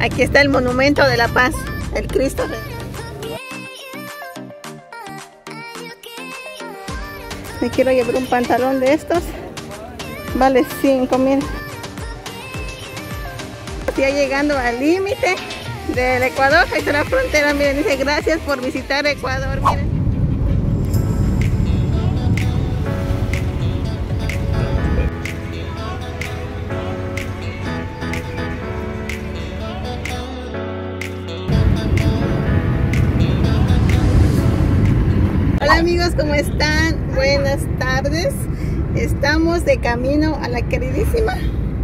Aquí está el monumento de la paz, el Cristo Rey. Me quiero llevar un pantalón de estos, vale 5.000. Ya llegando al límite del Ecuador, ahí está la frontera, miren, dice gracias por visitar Ecuador, miren. Hola amigos, ¿cómo están? Buenas tardes. Estamos de camino a la queridísima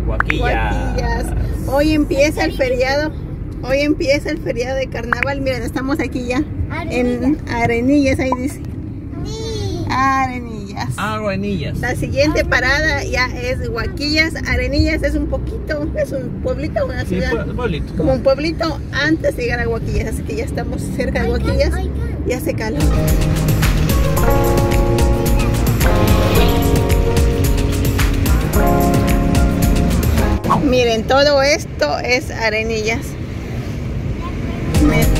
Huaquillas. Hoy empieza el feriado. Hoy empieza el feriado de carnaval. Miren, estamos aquí ya en Arenillas, ahí dice. Arenillas. La siguiente parada ya es Huaquillas. Arenillas es un poquito, es un pueblito, una ciudad. Pueblito. Como un pueblito antes de llegar a Huaquillas, así que ya estamos cerca de Huaquillas. Ya hace calor. Miren, todo esto es Arenillas. Gracias.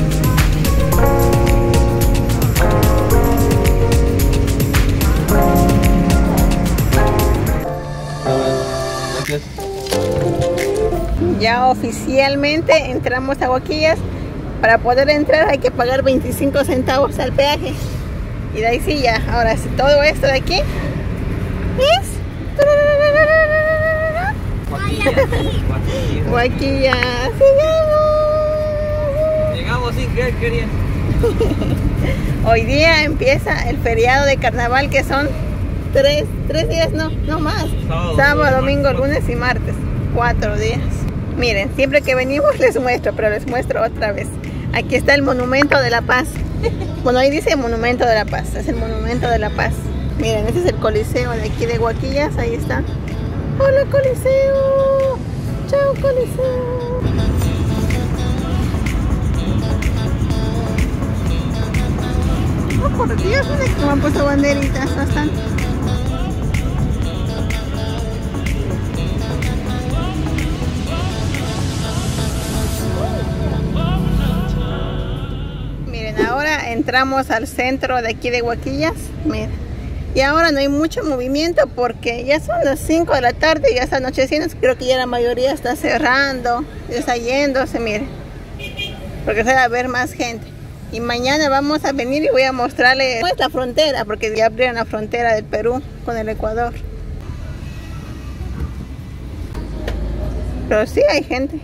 Ya oficialmente entramos a Huaquillas. Para poder entrar hay que pagar 25 centavos al peaje. Y de ahí sí ya. Ahora sí, todo esto de aquí es... Huaquillas. Llegamos sin creer, querían. Hoy día empieza el feriado de carnaval, que son tres días, no más. Sábado, domingo, lunes y martes. 4 días. Miren, siempre que venimos les muestro, pero les muestro otra vez. Aquí está el monumento de la paz. Bueno, ahí dice monumento de la paz. Es el monumento de la paz. Miren, este es el coliseo de aquí de Huaquillas. Ahí está. ¡Hola coliseo! ¡Chao coliseo! ¡Oh por Dios! Miren cómo han puesto banderitas. Bastante. Entramos al centro de aquí de Huaquillas, mira. Y ahora no hay mucho movimiento porque ya son las 5 de la tarde y ya está anocheciendo. Creo que ya la mayoría está cerrando, ya está yéndose, miren. Porque se va a ver más gente. Y mañana vamos a venir y voy a mostrarles cómo es la frontera, porque ya abrieron la frontera del Perú con el Ecuador. Pero sí hay gente.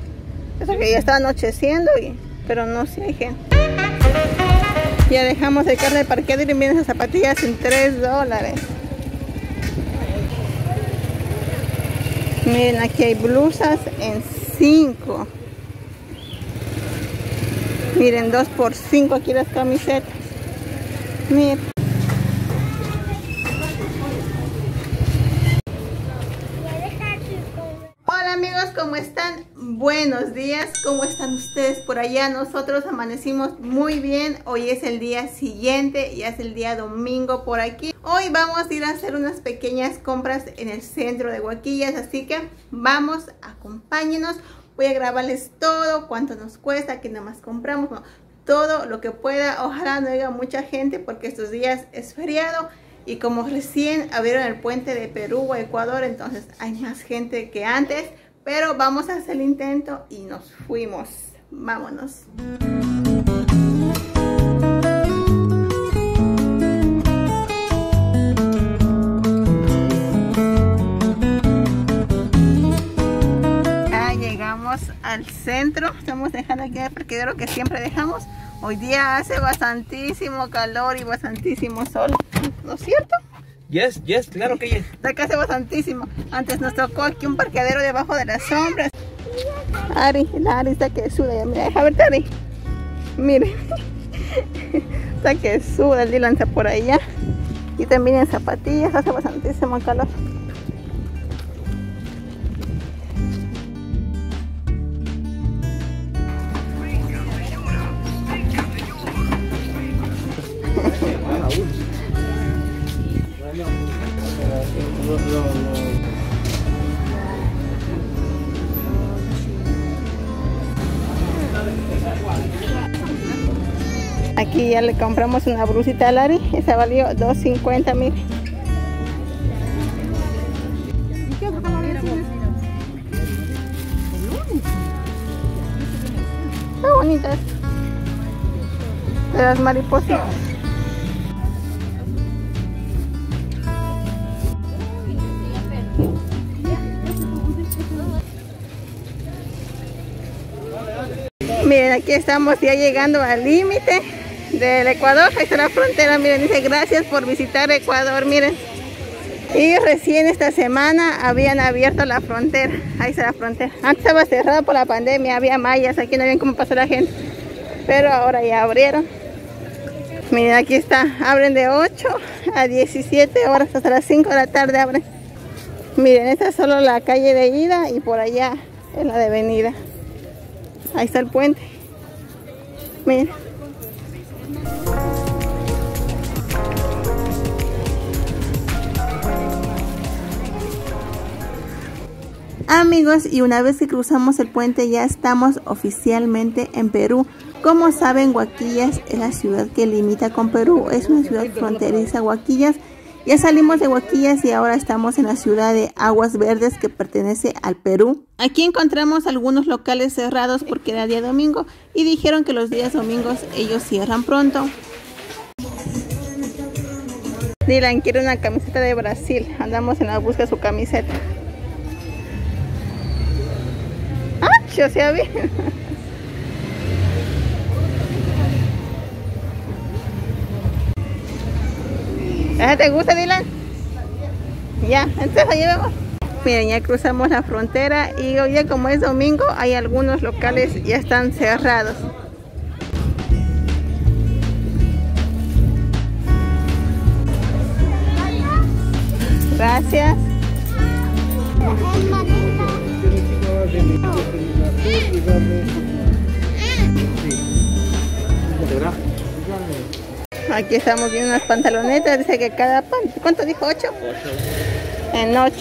Eso que ya está anocheciendo, pero no, sí hay gente. Ya dejamos el carro de parqueado y miren esas zapatillas en $3. Miren, aquí hay blusas en 5. Miren, 2 por 5 aquí las camisetas. Miren. Hola amigos, ¿cómo están? Buenos días, ¿cómo están ustedes por allá? Nosotros amanecimos muy bien, hoy es el día siguiente, ya es el día domingo por aquí. Hoy vamos a ir a hacer unas pequeñas compras en el centro de Huaquillas, así que vamos, acompáñenos. Voy a grabarles todo, cuánto nos cuesta, qué nada más compramos, no, todo lo que pueda. Ojalá no haya mucha gente porque estos días es feriado. Y como recién abrieron el puente de Perú a Ecuador, entonces hay más gente que antes. Pero vamos a hacer el intento y nos fuimos. Vámonos. Ya llegamos al centro. Estamos dejando aquí el parqueadero que siempre dejamos. Hoy día hace bastantísimo calor y bastantísimo sol, ¿no es cierto? Yes, claro que yes. Acá hace bastantísimo. Antes nos tocó aquí un parqueadero debajo de las sombras. Ari, la Ari está que suda ya. Mira, deja verte Ari. Mire. Está que suda, el Dylan está por allá. Y también en zapatillas, hace bastantísimo calor. Aquí ya le compramos una brusita a Lari. Esa valió $2.50, mil. Está bonita esta. De las mariposas. Miren, aquí estamos ya llegando al límite del Ecuador. Ahí está la frontera, miren, dice gracias por visitar Ecuador, miren. Y recién esta semana habían abierto la frontera. Ahí está la frontera. Antes estaba cerrada por la pandemia, había mallas, aquí no habían cómo pasar la gente. Pero ahora ya abrieron. Miren, aquí está, abren de 8 a 17 horas, hasta las 5 de la tarde abren. Miren, esta es solo la calle de ida y por allá es la de venida. Ahí está el puente. Miren. Amigos, y una vez que cruzamos el puente ya estamos oficialmente en Perú. Como saben, Huaquillas es la ciudad que limita con Perú. Es una ciudad fronteriza, Huaquillas. Ya salimos de Huaquillas y ahora estamos en la ciudad de Aguas Verdes, que pertenece al Perú. Aquí encontramos algunos locales cerrados porque era día domingo y dijeron que los días domingos ellos cierran pronto. Dylan quiere una camiseta de Brasil. Andamos en la busca de su camiseta. ¡Ah! Yo sí había. ¿Te gusta, Dylan? Ya, entonces la llevamos. Miren, ya cruzamos la frontera y hoy día, como es domingo, hay algunos locales ya están cerrados. Gracias. Aquí estamos viendo unas pantalonetas, dice que cada pan, ¿cuánto dijo? ¿8? 8. En 8.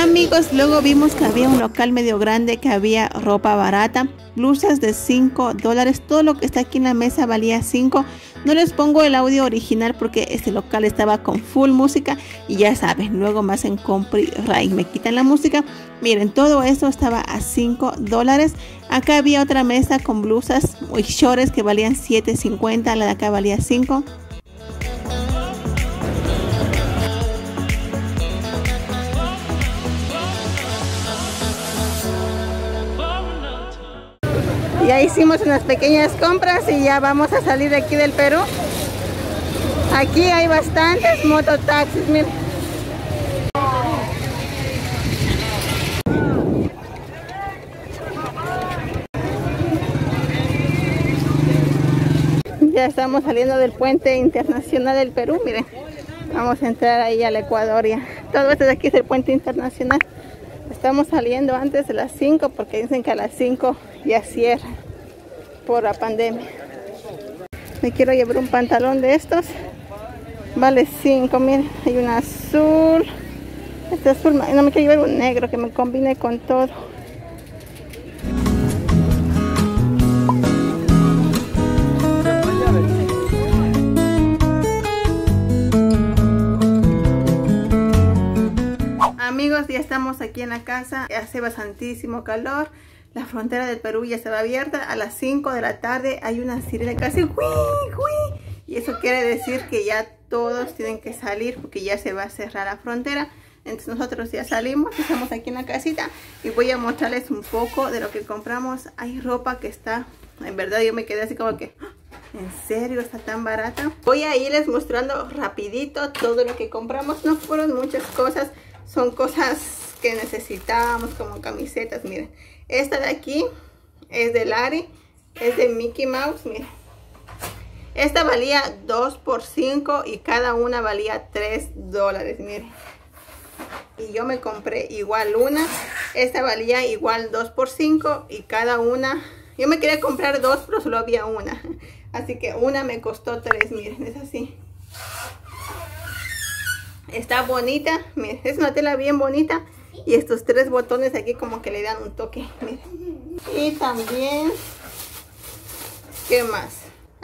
Amigos, luego vimos que había un local medio grande que había ropa barata, blusas de $5, todo lo que está aquí en la mesa valía 5. No les pongo el audio original porque este local estaba con full música y ya saben, luego más en copyright me quitan la música. Miren, todo esto estaba a $5. Acá había otra mesa con blusas y shorts que valían $7.50, la de acá valía 5. Ya hicimos unas pequeñas compras y ya vamos a salir de aquí del Perú. Aquí hay bastantes mototaxis, miren. Ya estamos saliendo del puente internacional del Perú, miren. Vamos a entrar ahí al Ecuador ya. Todo esto de aquí es el puente internacional. Estamos saliendo antes de las 5 porque dicen que a las 5 ya cierra por la pandemia. Me quiero llevar un pantalón de estos. Vale 5, miren. Hay un azul. Este azul, no me quiero llevar un negro que me combine con todo. Amigos, ya estamos aquí en la casa, hace bastantísimo calor, la frontera del Perú ya estaba abierta, a las 5 de la tarde hay una sirena que hace ¡hui! Y eso quiere decir que ya todos tienen que salir porque ya se va a cerrar la frontera. Entonces nosotros ya salimos, estamos aquí en la casita y voy a mostrarles un poco de lo que compramos. Hay ropa que está, en verdad yo me quedé así como que... ¿En serio está tan barata? Voy a irles mostrando rapidito todo lo que compramos, no fueron muchas cosas. Son cosas que necesitábamos como camisetas, miren. Esta de aquí es de Lari, es de Mickey Mouse, miren. Esta valía 2 por 5 y cada una valía $3, miren. Y yo me compré igual una. Esta valía igual 2 por 5 y cada una. Yo me quería comprar dos, pero solo había una. Así que una me costó 3, miren, es así. Está bonita, miren, es una tela bien bonita y estos 3 botones aquí como que le dan un toque, miren. Y también, ¿qué más?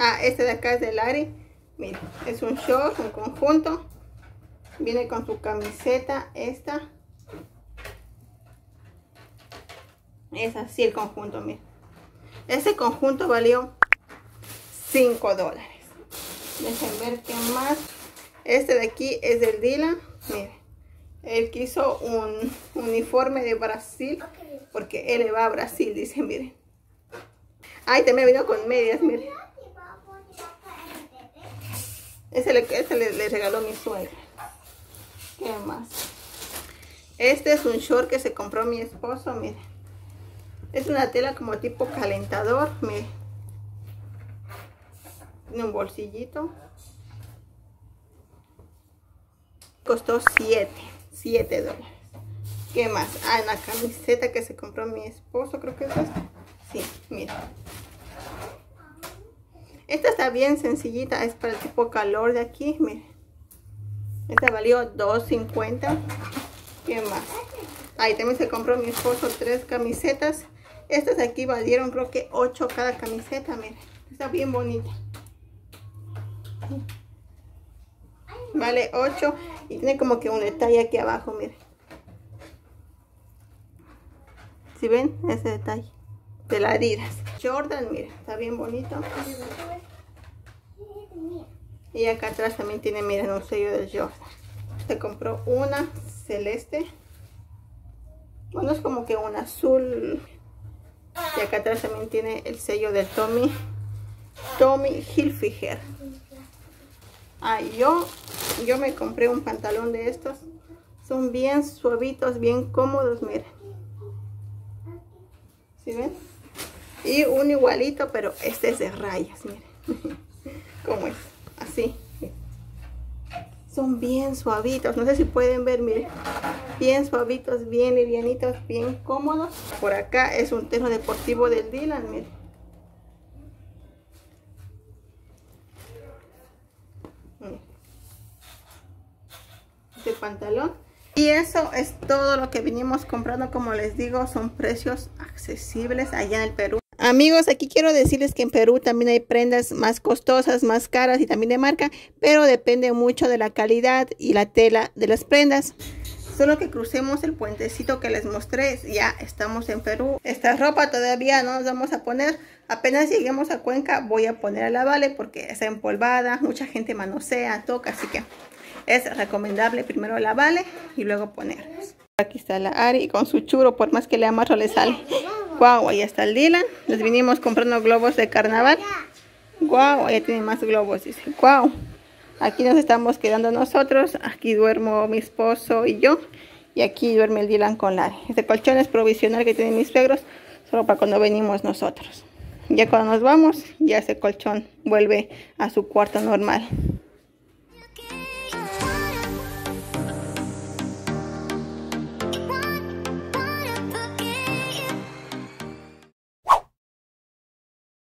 Ah, este de acá es de Lari. Miren, es un short, un conjunto. Viene con su camiseta esta. Es así el conjunto, miren. Ese conjunto valió $5. Dejen ver qué más. Este de aquí es del Dila. Miren, él quiso un uniforme de Brasil, porque él va a Brasil, dicen, miren. Ay, también vino con medias, miren. Este le regaló mi suegra. ¿Qué más? Este es un short que se compró mi esposo, miren. Es una tela como tipo calentador, miren. Tiene un bolsillito. Costó $7. ¿Qué más? Ah, en la camiseta que se compró mi esposo, creo que es esta. Sí, miren. Esta está bien sencillita, es para el tipo calor de aquí, miren. Esta valió $2.50. ¿Qué más? Ahí también se compró mi esposo 3 camisetas. Estas de aquí valieron creo que 8 cada camiseta, miren. Está bien bonita. Vale 8 y tiene como que un detalle aquí abajo, miren. ¿Sí ven? Ese detalle de las Adidas. Jordan, mira, está bien bonito. Y acá atrás también tiene, miren, un sello de Jordan. Se compró una celeste. Bueno, es como que un azul. Y acá atrás también tiene el sello de Tommy Hilfiger. Ah, yo me compré un pantalón de estos. Son bien suavitos, bien cómodos, miren. ¿Sí ven? Y un igualito, pero este es de rayas, miren. ¿Cómo es? Así. Son bien suavitos. No sé si pueden ver, miren. Bien suavitos, bien livianitos, bien cómodos. Por acá es un terno deportivo del Dylan, miren. Este pantalón. Y eso es todo lo que vinimos comprando. Como les digo, son precios accesibles allá en el Perú. Amigos, aquí quiero decirles que en Perú también hay prendas más costosas, más caras y también de marca, pero depende mucho de la calidad y la tela de las prendas. Solo que crucemos el puentecito que les mostré, ya estamos en Perú. Esta ropa todavía no nos vamos a poner. Apenas lleguemos a Cuenca voy a poner a la Vale porque está empolvada, mucha gente manosea, toca, así que es recomendable primero la Vale y luego ponernos. Aquí está la Ari con su churo, por más que le amarro le sale. Guau, wow, ahí está el Dylan. Nos vinimos comprando globos de carnaval. Guau, wow, ya tiene más globos. Dice, guau. Wow. Aquí nos estamos quedando nosotros. Aquí duermo mi esposo y yo. Y aquí duerme el Dylan con la. Este colchón es provisional que tienen mis suegros, solo para cuando venimos nosotros. Ya cuando nos vamos, ya ese colchón vuelve a su cuarto normal.